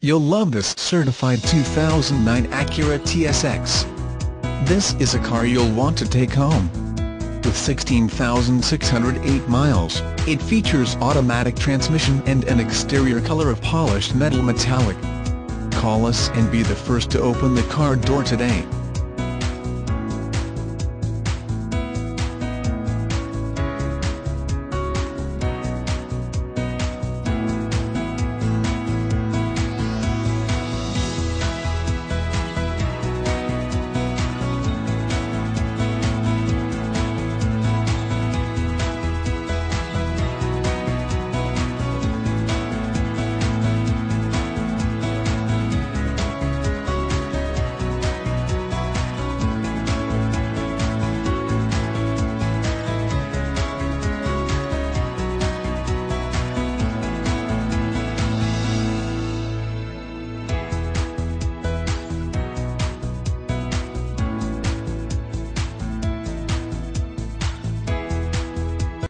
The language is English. You'll love this certified 2009 Acura TSX. This is a car you'll want to take home. With 16,608 miles, it features automatic transmission and an exterior color of polished metal metallic. Call us and be the first to open the car door today.